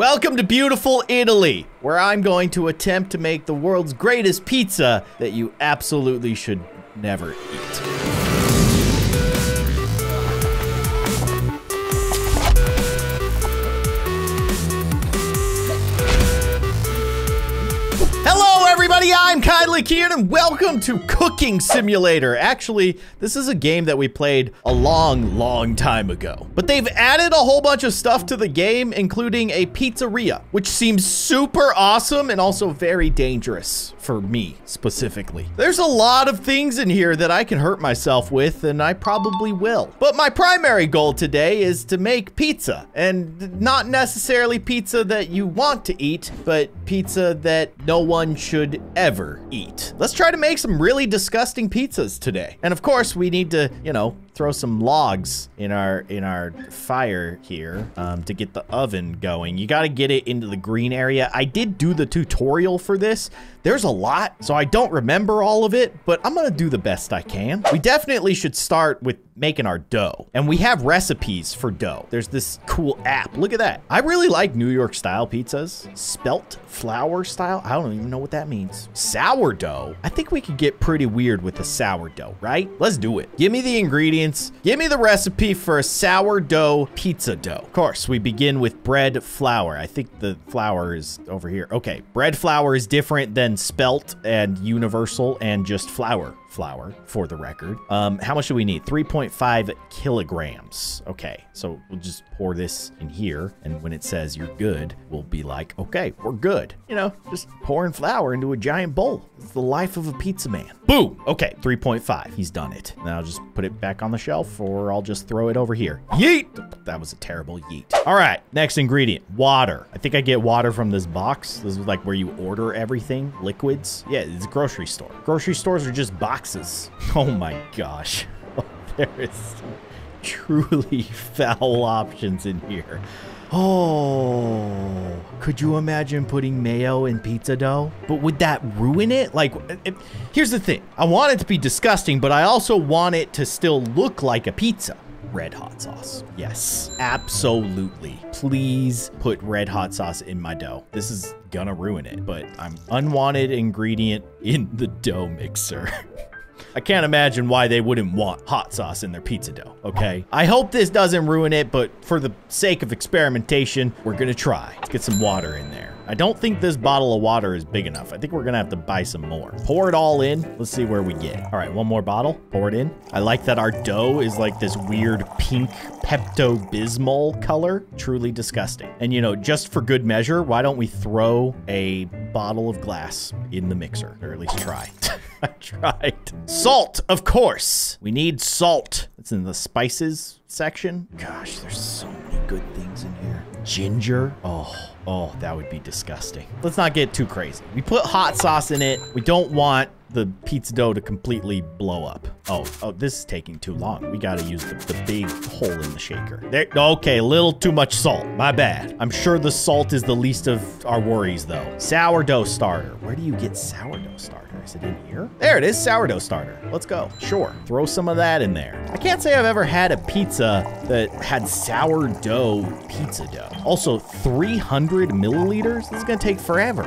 Welcome to beautiful Italy, where I'm going to attempt to make the world's greatest pizza that you absolutely should never eat. I'm Kindly Keyin and welcome to Cooking Simulator. Actually, this is a game that we played a long time ago. But they've added a whole bunch of stuff to the game, including a pizzeria, which seems super awesome and also very dangerous for me specifically. There's a lot of things in here that I can hurt myself with, and I probably will. But my primary goal today is to make pizza, and not necessarily pizza that you want to eat, but pizza that no one should ever eat. Let's try to make some really disgusting pizzas today. And of course, we need to, you know, throw some logs in our fire here to get the oven going. You got to get it into the green area. I did do the tutorial for this. There's a lot, so I don't remember all of it, but I'm going to do the best I can. We definitely should start with making our dough. And we have recipes for dough. There's this cool app. Look at that. I really like New York style pizzas. Spelt flour style. I don't even know what that means. Sourdough. I think we could get pretty weird with the sourdough, right? Let's do it. Give me the ingredients. Give me the recipe for a sourdough pizza dough. Of course, we begin with bread flour. I think the flour is over here. Okay, bread flour is different than spelt and universal and just flour for the record. How much do we need? 3.5 kilograms. Okay, so we'll just pour this in here, and when it says you're good, we'll be like, okay, we're good. You know, just pouring flour into a giant bowl. It's the life of a pizza man. Boom. Okay, 3.5. He's done it. Now I'll just put it back on the shelf, or I'll just throw it over here. Yeet. That was a terrible yeet. All right, next ingredient, water. I think I get water from this box. This is like where you order everything, liquids. Yeah, it's a grocery store. Grocery stores are just boxes. Oh my gosh. There is truly foul options in here. Oh, could you imagine putting mayo in pizza dough? But would that ruin it? Like, here's the thing. I want it to be disgusting, but I also want it to still look like a pizza. Red hot sauce. Yes, absolutely. Please put red hot sauce in my dough. This is gonna ruin it, but I'm unwanted ingredient in the dough mixer. I can't imagine why they wouldn't want hot sauce in their pizza dough, okay? I hope this doesn't ruin it, but for the sake of experimentation, we're gonna try. Let's get some water in there. I don't think this bottle of water is big enough. I think we're gonna have to buy some more. Pour it all in. Let's see where we get. All right, one more bottle. Pour it in. I like that our dough is like this weird pink Pepto-Bismol color. Truly disgusting. And you know, just for good measure, why don't we throw a bottle of glass in the mixer? Or at least try. I tried. Salt, of course. We need salt. It's in the spices section. Gosh, there's so many good things in here. Ginger. Oh, that would be disgusting. Let's not get too crazy. We put hot sauce in it. We don't want the pizza dough to completely blow up. Oh, this is taking too long. We gotta use the big hole in the shaker. There, okay, a little too much salt, my bad. I'm sure the salt is the least of our worries though. Sourdough starter, where do you get sourdough starter? Is it in here? There it is, sourdough starter. Let's go, sure, throw some of that in there. I can't say I've ever had a pizza that had sourdough pizza dough. Also, 300 milliliters? This is gonna take forever.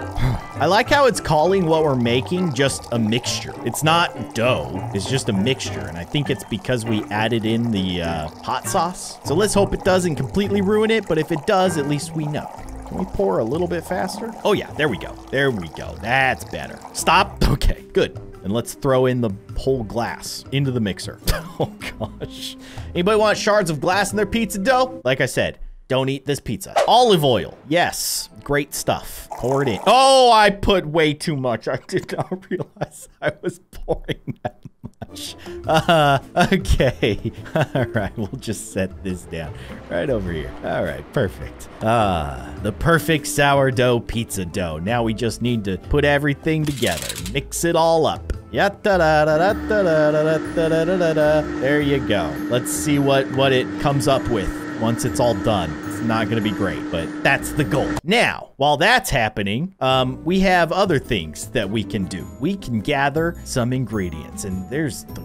I like how it's calling what we're making just a mixture. It's not dough, it's just a mixture. And I think it's because we added in the hot sauce. So let's hope it doesn't completely ruin it, but if it does, at least we know. Can we pour a little bit faster? Oh yeah, there we go. There we go, that's better. Stop, okay, good. And let's throw in the whole glass into the mixer. Oh gosh. Anybody want shards of glass in their pizza dough? Like I said, don't eat this pizza. Olive oil, yes, great stuff. Pour it in. Oh, I put way too much. I did not realize I was pouring that much. Okay, all right, we'll just set this down right over here. All right, perfect. The perfect sourdough pizza dough. Now we just need to put everything together, mix it all up. There you go. Let's see what it comes up with. Once it's all done, it's not going to be great, but that's the goal. Now, while that's happening, we have other things that we can do. We can gather some ingredients, and there's a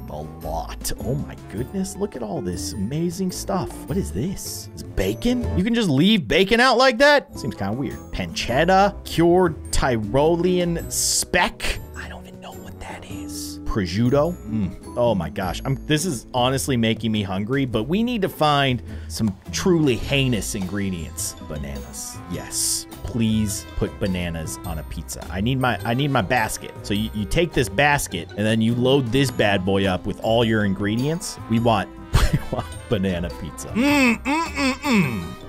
lot. Oh my goodness, look at all this amazing stuff. What is this? It's bacon? You can just leave bacon out like that? Seems kind of weird. Pancetta, cured Tyrolean speck. I don't even know what that is. Prosciutto. Oh my gosh, this is honestly making me hungry, but we need to find some truly heinous ingredients. Bananas, yes. Please put bananas on a pizza. I need my basket. So you take this basket and then you load this bad boy up with all your ingredients. We want banana pizza.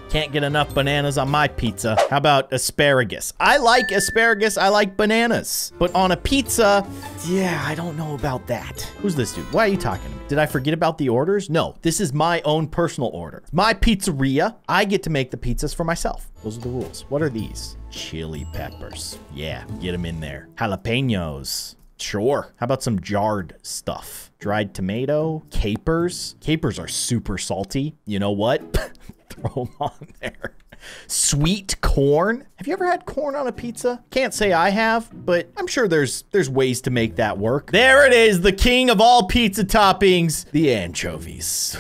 Can't get enough bananas on my pizza. How about asparagus? I like asparagus, I like bananas. But on a pizza, yeah, I don't know about that. Who's this dude? Why are you talking to me? Did I forget about the orders? No, this is my own personal order. My pizzeria, I get to make the pizzas for myself. Those are the rules. What are these? Chili peppers. Yeah, get them in there. Jalapenos. Sure. How about some jarred stuff? Dried tomato, capers. Capers are super salty. You know what? Throw them on there. Sweet corn. Have you ever had corn on a pizza? Can't say I have, but I'm sure there's ways to make that work. There it is, the king of all pizza toppings, the anchovies.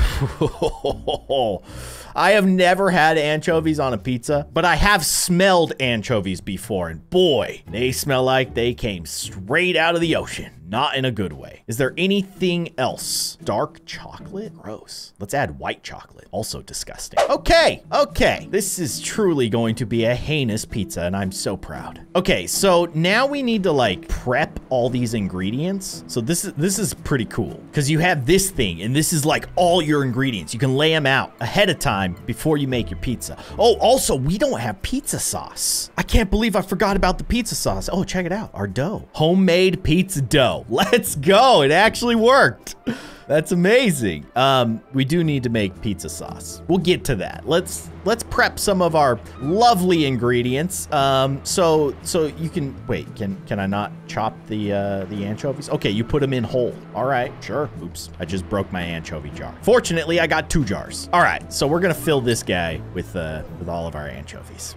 I have never had anchovies on a pizza, but I have smelled anchovies before, and boy, they smell like they came straight out of the ocean. Not in a good way. Is there anything else? Dark chocolate? Gross. Let's add white chocolate. Also disgusting. Okay, okay. This is truly going to be a heinous pizza, and I'm so proud. Okay, so now we need to like prep all these ingredients. So this is pretty cool because you have this thing, and this is like all your ingredients. You can lay them out ahead of time before you make your pizza. Oh, also, we don't have pizza sauce. I can't believe I forgot about the pizza sauce. Oh, check it out. Our dough. Homemade pizza dough. Let's go. It actually worked. That's amazing. We do need to make pizza sauce. We'll get to that. Let's prep some of our lovely ingredients. So you can wait. Can I not chop the anchovies? Okay, you put them in whole. All right, sure. Oops, I just broke my anchovy jar. Fortunately, I got 2 jars. All right, so we're gonna fill this guy with all of our anchovies.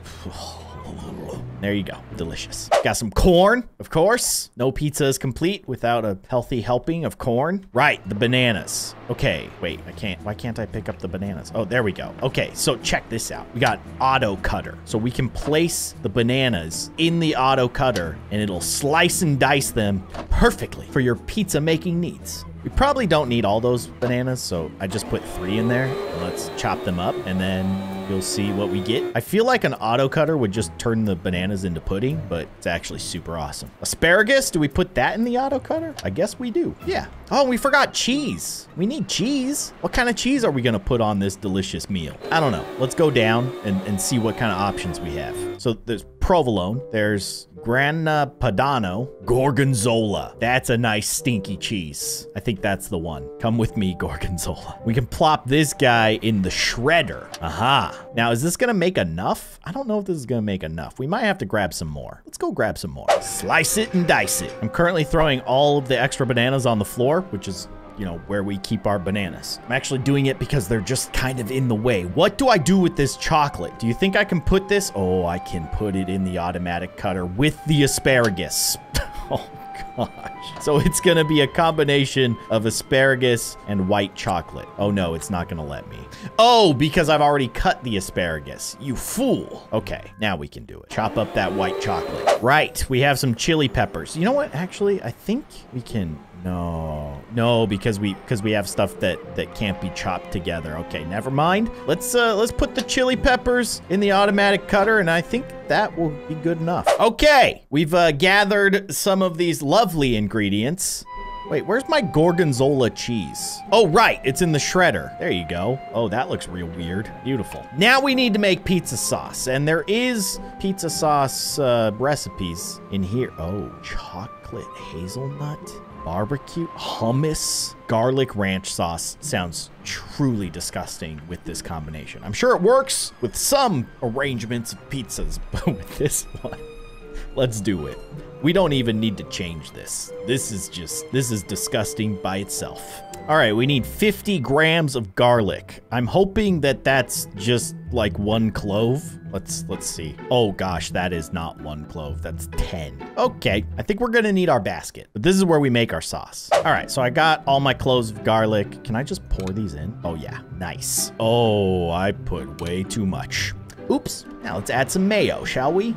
There you go. Delicious. Got some corn, of course. No pizza is complete without a healthy helping of corn. Right, the bananas. Okay, wait, I can't. Why can't I pick up the bananas? Oh, there we go. Okay, so check this out. We got auto cutter. So we can place the bananas in the auto cutter and it'll slice and dice them perfectly for your pizza making needs. We probably don't need all those bananas, so I just put 3 in there. Let's chop them up and then you'll see what we get. I feel like an auto cutter would just turn the bananas into pudding, but it's actually super awesome. Asparagus, do we put that in the auto cutter? I guess we do. Yeah. Oh, we forgot cheese. We need cheese. What kind of cheese are we gonna put on this delicious meal? I don't know. Let's go down and see what kind of options we have. So there's provolone, there's Grana Padano, Gorgonzola. That's a nice stinky cheese. I think that's the one. Come with me, Gorgonzola. We can plop this guy in the shredder. Aha. Now, is this gonna make enough? I don't know if this is gonna make enough. We might have to grab some more. Let's go grab some more. Slice it and dice it. I'm currently throwing all of the extra bananas on the floor, which is, you know, where we keep our bananas. I'm actually doing it because they're just kind of in the way. What do I do with this chocolate? Do you think I can put this? Oh, I can put it in the automatic cutter with the asparagus. Oh, gosh. So it's gonna be a combination of asparagus and white chocolate. Oh no, it's not gonna let me. Oh, because I've already cut the asparagus. You fool. Okay, now we can do it. Chop up that white chocolate. Right, we have some chili peppers. You know what? Actually, I think we can... No, because we have stuff that can't be chopped together. Okay, never mind. Let's put the chili peppers in the automatic cutter, and I think that will be good enough. Okay, we've gathered some of these lovely ingredients. Wait, where's my Gorgonzola cheese? Oh, right, it's in the shredder. There you go. Oh, that looks real weird. Beautiful. Now we need to make pizza sauce, and there is pizza sauce recipes in here. Oh, chocolate hazelnut. Barbecue, hummus, garlic ranch sauce sounds truly disgusting with this combination. I'm sure it works with some arrangements of pizzas, but with this one, Let's do it. We don't even need to change this. This is disgusting by itself. All right, we need 50 grams of garlic. I'm hoping that that's just like one clove. Let's see. Oh gosh, that is not one clove, that's 10. Okay, I think we're gonna need our basket, but this is where we make our sauce. All right, so I got all my cloves of garlic. Can I just pour these in? Oh yeah, nice. Oh, I put way too much. Oops, now let's add some mayo, shall we?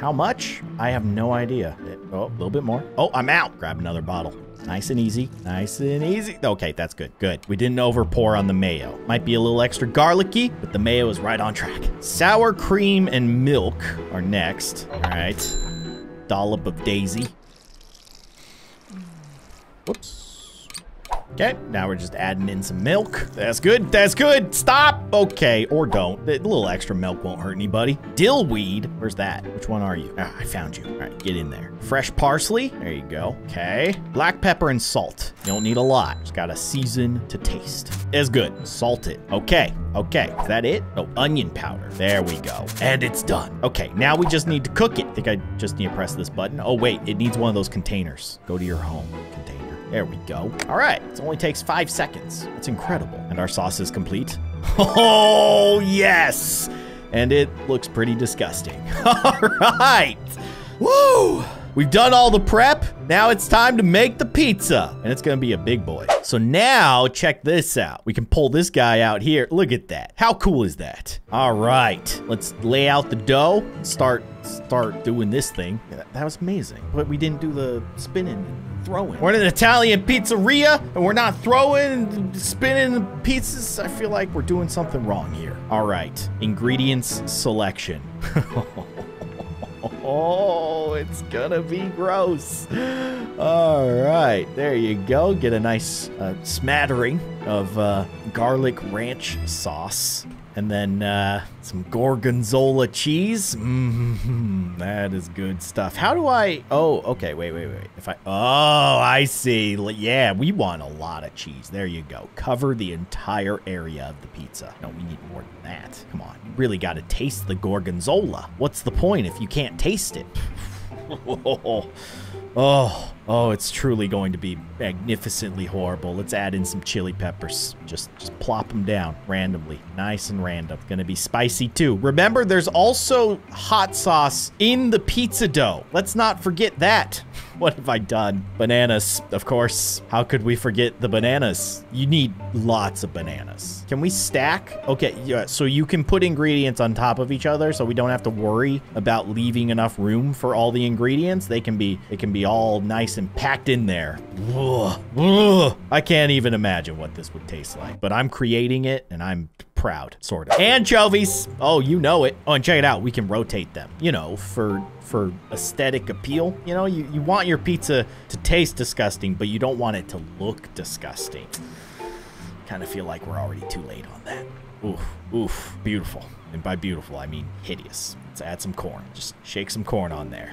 How much? I have no idea. Oh, a little bit more. Oh, I'm out. Grab another bottle. Nice and easy. Nice and easy. Okay, that's good. Good. We didn't overpour on the mayo. Might be a little extra garlicky, but the mayo is right on track. Sour cream and milk are next. All right. Dollop of daisy. Whoops. Okay, now we're just adding in some milk. That's good, that's good. Stop. Okay, or don't. A little extra milk won't hurt anybody. Dillweed, where's that? Which one are you? Ah, I found you. All right, get in there. Fresh parsley, there you go. Okay, black pepper and salt. You don't need a lot, just gotta season to taste. That's good, salt it. Okay, okay, is that it? Oh, onion powder, there we go. And it's done. Okay, now we just need to cook it. I think I just need to press this button. Oh wait, it needs one of those containers. Go to your home container. There we go. All right, it only takes 5 seconds. That's incredible. And our sauce is complete. Oh, yes. And it looks pretty disgusting. All right. Woo. We've done all the prep. Now it's time to make the pizza. And it's gonna be a big boy. So now, check this out. We can pull this guy out here. Look at that. How cool is that? All right, let's lay out the dough. Start doing this thing. Yeah, that was amazing. But we didn't do the spinning. Throwing. We're in an Italian pizzeria, and we're not throwing, spinning pizzas. I feel like we're doing something wrong here. All right, ingredients selection. Oh, it's gonna be gross. All right, there you go. Get a nice smattering of garlic ranch sauce. And then some Gorgonzola cheese. Mm-hmm, that is good stuff. How do I, oh, okay, wait. Oh, I see. Yeah, we want a lot of cheese. There you go. Cover the entire area of the pizza. No, we need more than that. Come on, you really gotta taste the Gorgonzola. What's the point if you can't taste it? Oh, it's truly going to be magnificently horrible. Let's add in some chili peppers. Just plop them down randomly. Nice and random. Gonna be spicy too. Remember, there's also hot sauce in the pizza dough. Let's not forget that. What have I done? Bananas, of course. How could we forget the bananas? You need lots of bananas. Can we stack? Okay, yeah, so you can put ingredients on top of each other so we don't have to worry about leaving enough room for all the ingredients. They can be all nice and packed in there. Ugh. I can't even imagine what this would taste like, but I'm creating it and I'm proud, sort of. Anchovies. Oh, you know it. Oh, and check it out. We can rotate them, you know, for aesthetic appeal. You know, you want your pizza to taste disgusting, but you don't want it to look disgusting. Kind of feel like we're already too late on that. Oof, beautiful. And by beautiful, I mean hideous. Let's add some corn. Just shake some corn on there.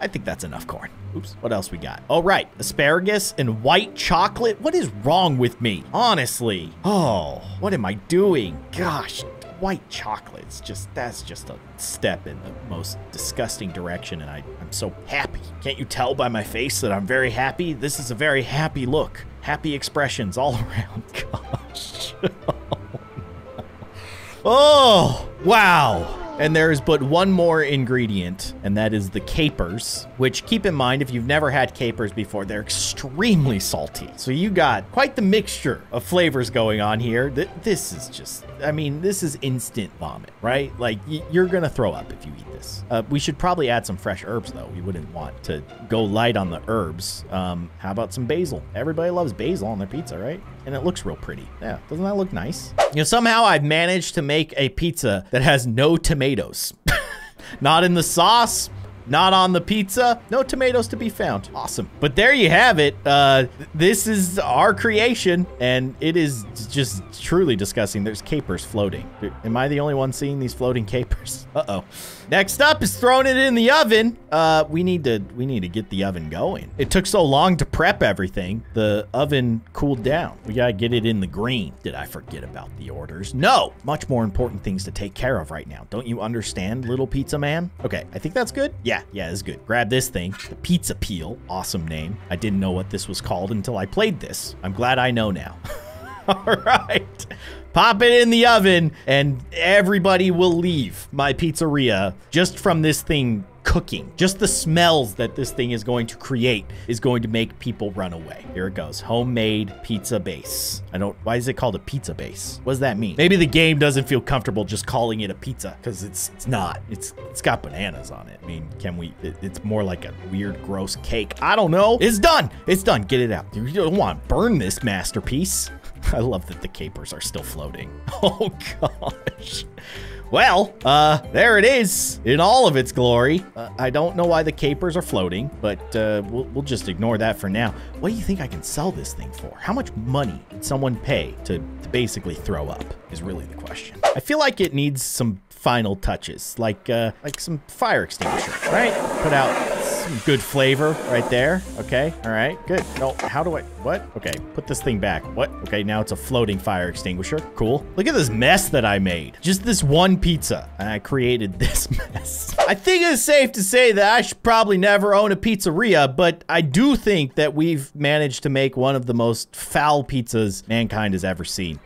I think that's enough corn. Oops, what else we got? Oh, right, asparagus and white chocolate. What is wrong with me? Honestly, oh, what am I doing? Gosh, white chocolate's just, that's just a step in the most disgusting direction, and I'm so happy. Can't you tell by my face that I'm very happy? This is a very happy look. Happy expressions all around, gosh. Oh, wow. And there is but one more ingredient, and that is the capers, which, keep in mind, if you've never had capers before, they're extremely salty. So you got quite the mixture of flavors going on here. This is just, I mean, this is instant vomit, right? Like, you're gonna throw up if you eat this. We should probably add some fresh herbs, though. We wouldn't want to go light on the herbs. How about some basil? Everybody loves basil on their pizza, right? And it looks real pretty. Yeah, doesn't that look nice? You know, somehow I've managed to make a pizza that has no tomatoes. Not in the sauce, Not on the pizza. No tomatoes to be found. Awesome. But there you have it. This is our creation, and it is just truly disgusting. There's capers floating. Am I the only one seeing these floating capers? Uh-oh. Next up is throwing it in the oven. We need to get the oven going. It took so long to prep everything. The oven cooled down. We gotta get it in the green. Did I forget about the orders? No. Much more important things to take care of right now. Don't you understand, little pizza man? Okay, I think that's good. Yeah, it's good. Grab this thing, the pizza peel. Awesome name. I didn't know what this was called until I played this. I'm glad I know now. All right. Pop it in the oven and everybody will leave my pizzeria just from this thing cooking. Just the smells that this thing is going to create is going to make people run away. Here it goes. Homemade pizza base. Why is it called a pizza base? What does that mean? Maybe the game doesn't feel comfortable just calling it a pizza because it's not. It's got bananas on it. I mean, it's more like a weird, gross cake. I don't know. It's done. It's done. Get it out. You don't want to burn this masterpiece. I love that the capers are still floating. Oh, gosh. Well, there it is in all of its glory. I don't know why the capers are floating, but we'll just ignore that for now. What do you think I can sell this thing for? How much money did someone pay to basically throw up is really the question. I feel like it needs some final touches, like some fire extinguisher, right? Put out some good flavor right there. Okay, all right, good. No, how do I, what? Okay, put this thing back. What? Okay, now it's a floating fire extinguisher. Cool. Look at this mess that I made. Just this one pizza, and I created this mess. I think it's safe to say that I should probably never own a pizzeria, but I do think that we've managed to make one of the most foul pizzas mankind has ever seen.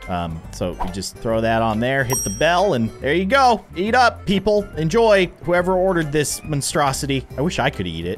So we just throw that on there, hit the bell, and there you go. Eat up, people. Enjoy whoever ordered this monstrosity. I wish I could eat it.